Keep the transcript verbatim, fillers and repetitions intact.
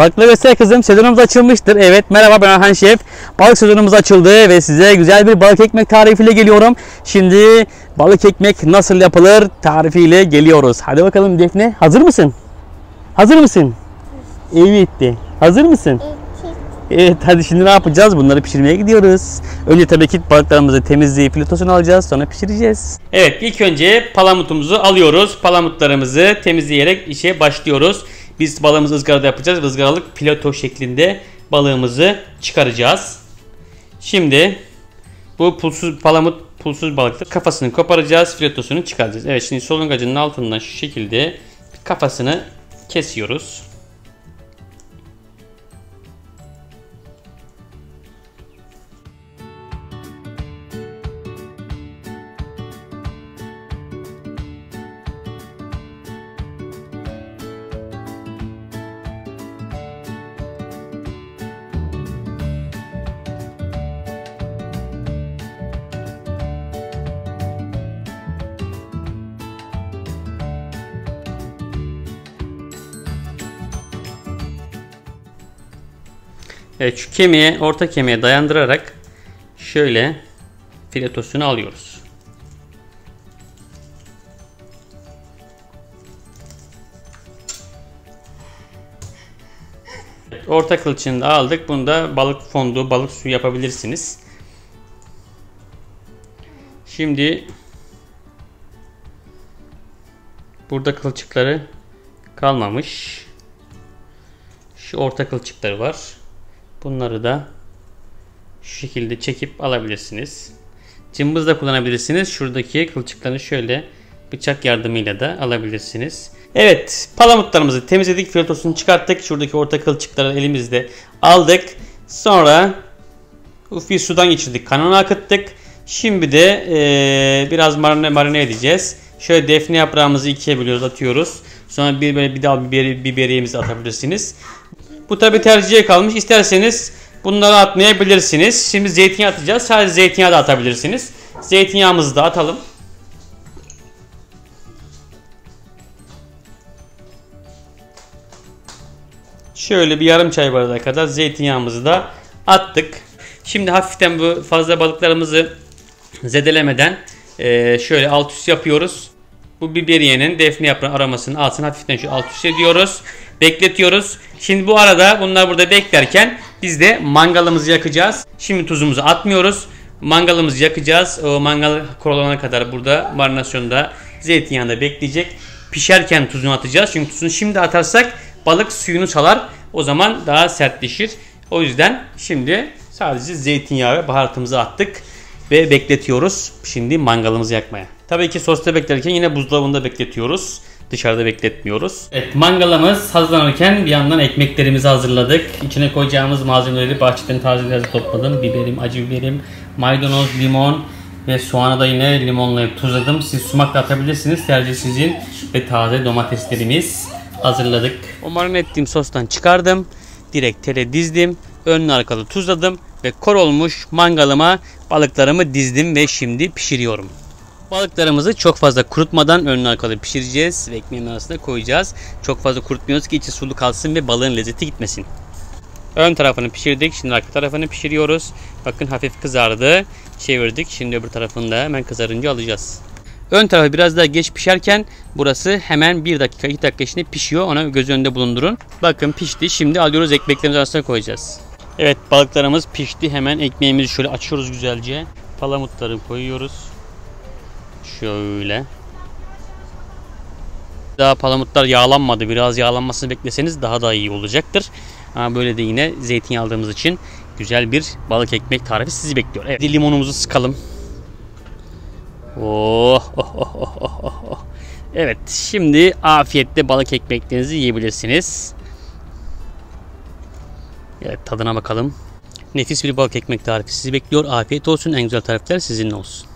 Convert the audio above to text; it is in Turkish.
Balıklı Besler Kızım sezonumuz açılmıştır. Evet, merhaba, ben Orhan Şef. Balık sezonumuz açıldı ve size güzel bir balık ekmek tarifiyle geliyorum. Şimdi balık ekmek nasıl yapılır tarifiyle geliyoruz. Hadi bakalım Defne, hazır mısın? Hazır mısın? Evet. Evet. Hazır mısın? Evet. Evet, hadi şimdi ne yapacağız? Bunları pişirmeye gidiyoruz. Önce tabii ki balıklarımızı temizleyip filtosunu alacağız, sonra pişireceğiz. Evet, ilk önce palamutumuzu alıyoruz. Palamutlarımızı temizleyerek işe başlıyoruz. Biz balığımızı ızgarada yapacağız. Izgaralık fileto şeklinde balığımızı çıkaracağız. Şimdi bu pulsuz palamut pulsuz balıktır. Kafasını koparacağız, filetosunu çıkaracağız. Evet, şimdi solungacının altından şu şekilde kafasını kesiyoruz. Evet, şu kemiğe, orta kemiğe dayandırarak şöyle filetosunu alıyoruz. Evet, orta kılçığını da aldık. Bunu da balık fondu, balık suyu yapabilirsiniz. Şimdi burada kılçıkları kalmamış. Şu orta kılçıkları var. Bunları da şu şekilde çekip alabilirsiniz. Cımbız da kullanabilirsiniz. Şuradaki kılçıklarını şöyle bıçak yardımıyla da alabilirsiniz. Evet, palamutlarımızı temizledik. Filetosunu çıkarttık. Şuradaki orta kılçıkları elimizde aldık. Sonra uf bir sudan geçirdik. Kanını akıttık. Şimdi de ee, biraz marine, marine edeceğiz. Şöyle defne yaprağımızı ikiye bölüyoruz, atıyoruz. Sonra bir böyle bir dal biberi, biberiyemizi atabilirsiniz. Bu tabi tercihe kalmış. İsterseniz bunları atmayabilirsiniz. Şimdi zeytinyağı atacağız. Sadece zeytinyağı da atabilirsiniz. Zeytinyağımızı da atalım. Şöyle bir yarım çay bardağı kadar zeytinyağımızı da attık. Şimdi hafiften bu fazla balıklarımızı zedelemeden şöyle alt üst yapıyoruz. Bu biberiyenin, defne yaprağının aromasını alsın. Hafiften şu alt üst ediyoruz. Bekletiyoruz. Şimdi bu arada bunlar burada beklerken biz de mangalımızı yakacağız. Şimdi tuzumuzu atmıyoruz. Mangalımızı yakacağız. O mangal kurulana kadar burada marinasyonda zeytinyağında bekleyecek. Pişerken tuzunu atacağız. Çünkü tuzunu şimdi atarsak balık suyunu salar. O zaman daha sertleşir. O yüzden şimdi sadece zeytinyağı ve baharatımızı attık ve bekletiyoruz. Şimdi mangalımızı yakmaya. Tabii ki sosta beklerken yine buzdolabında bekletiyoruz. Dışarıda bekletmiyoruz. Evet, mangalımız hazırlanırken bir yandan ekmeklerimizi hazırladık. İçine koyacağımız malzemeleri bahçeden taze topladım. Biberim, acı biberim, maydanoz, limon ve soğanı da yine limonlayıp tuzladım. Siz sumak da atabilirsiniz. Tercih sizin. Ve taze domateslerimiz hazırladık. O marine ettiğim sostan çıkardım. Direkt tele dizdim. Önlü arkalı tuzladım. Ve kor olmuş mangalıma balıklarımı dizdim ve şimdi pişiriyorum. Balıklarımızı çok fazla kurutmadan önlü arkalı pişireceğiz ve ekmeğin arasına koyacağız. Çok fazla kurutmuyoruz ki içi sulu kalsın ve balığın lezzeti gitmesin. Ön tarafını pişirdik. Şimdi arka tarafını pişiriyoruz. Bakın hafif kızardı. Çevirdik. Şimdi öbür tarafını da hemen kızarınca alacağız. Ön tarafı biraz daha geç pişerken burası hemen bir dakika iki dakika içinde pişiyor. Ona göz önünde bulundurun. Bakın pişti. Şimdi alıyoruz, ekmeklerimizi arasına koyacağız. Evet, balıklarımız pişti. Hemen ekmeğimizi şöyle açıyoruz güzelce. Palamutları koyuyoruz. Şöyle. Daha palamutlar yağlanmadı. Biraz yağlanmasını bekleseniz daha da iyi olacaktır. Ama böyle de yine zeytinyağı aldığımız için güzel bir balık ekmek tarifi sizi bekliyor. Evet, limonumuzu sıkalım. Oh, oh, oh, oh, oh, oh. Evet, şimdi afiyetle balık ekmeklerinizi yiyebilirsiniz. Evet, tadına bakalım. Nefis bir balık ekmek tarifi sizi bekliyor. Afiyet olsun. En güzel tarifler sizinle olsun.